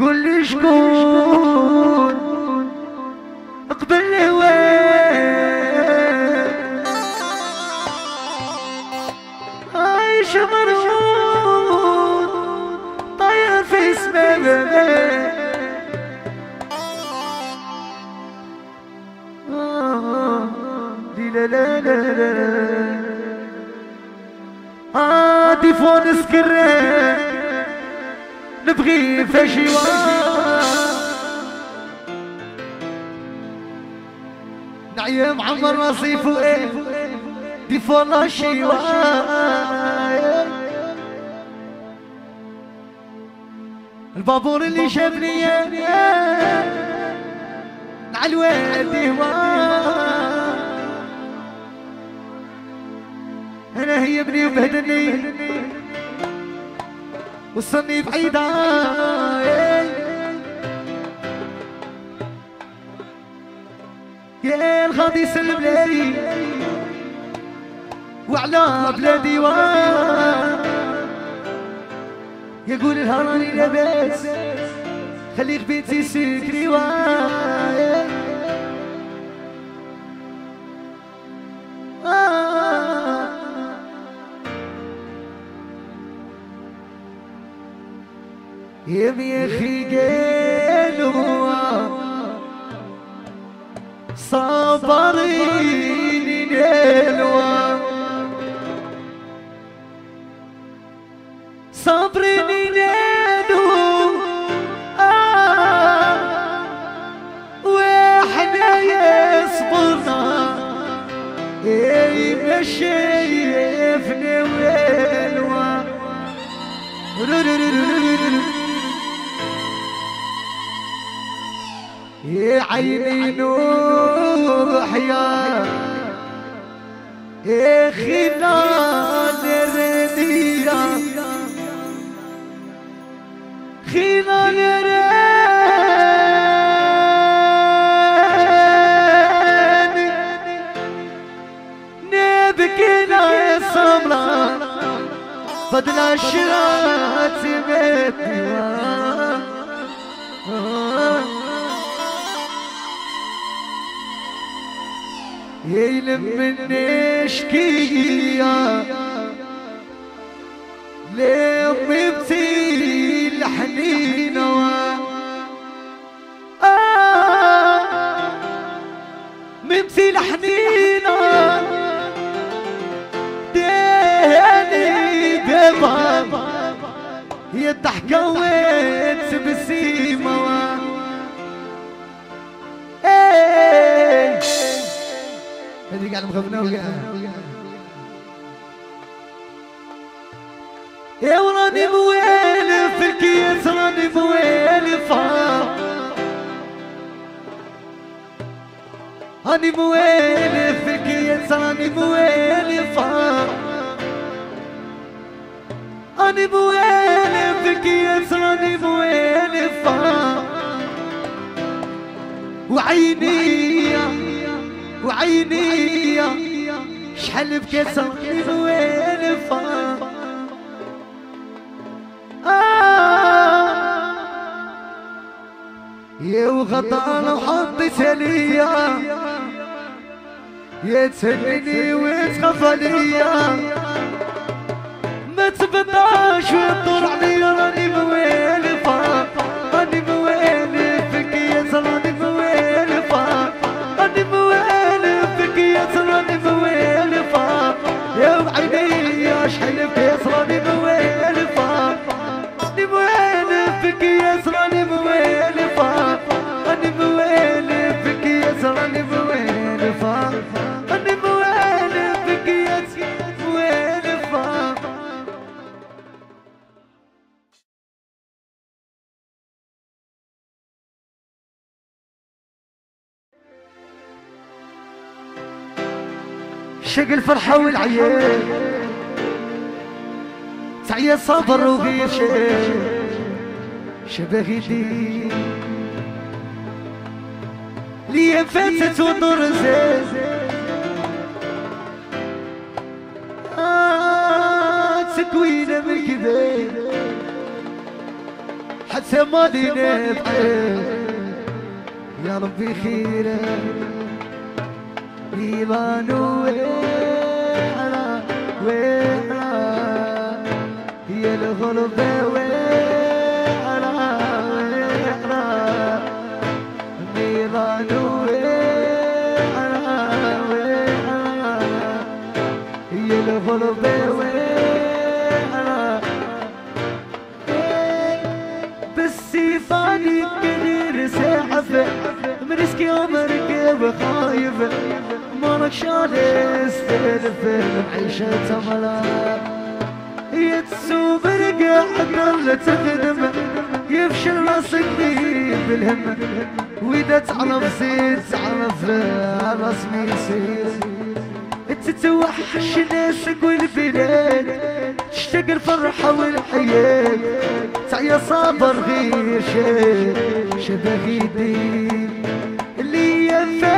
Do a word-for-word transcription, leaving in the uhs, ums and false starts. قول لي شكون قبل هواك عايش مرعون طاير في سماك لا لا لا لا آه تيفون سكران نبغي فاش نعيا معمر راسي فوقي تيفون لاشي البابور اللي شابني نعلوي عندي هواك أنا هي بني وبهدلني وصلني بعيدة يا الغادي يسلم لي وعلى بلادي وراء يقول لها راني لاباس خليك بيتي سكري وراء يا بيخي قالوا صابرين قالوا صابرين قالوا آه وإحنا يصبرنا يا شايفنا والوا يا عيني نوح يا يا خنا نرديا خنا نراني نبكينا يا صمرا بدل عشرات بيتنا يلم نشكي يا لامي بتي الحنينة آه ممتي الحنينة دهني دبابة هي الضحكة وانت بسيمة هذي قاعد مغبنا وقاعد يا وراني موالف في الكيس راني موالف راني موالف في الكيس راني موالف راني موالف في الكيس راني موالف وعيني وعيني شحال بكيت راني موالفة آه يا وغطانا وحطيت عليا يا تهنيني وتخاف عليا ما تبداش وتدور عليا راني موالفة راني موالف بكيت راني موالفة راني موالفة راني موالفة يا وعيني يا شحال بكيس راني موالفة راني موالف بكيس راني موالفة راني موالف بكيس راني موالفة راني موالف بكيس موالفة شق الفرحة والعيال تعيا صبر وغير شيء شبه يدي ليا فاتت ودور زين آه تكوينة من كذا حتى ما دينيت يا ربي خيرة إيمان وحنا وحنا هي الغلبة وحنا وحنا إيمان وحنا وحنا هي الغلبة وحنا بالسيفاني كنير سحفة مرسكي عمرك وخايف مالك شالي استلفت معيشة ملاك يتسوب رقع حقنا اللي تخدم يفشل راسك فيه بالهم وإذا تعرف زيد تعرف رسمي يصير تتوحش ناسك والبلاد تشتاق الفرحة والحياة تعيا صابر غير شيء شبه يديك اللي ينفع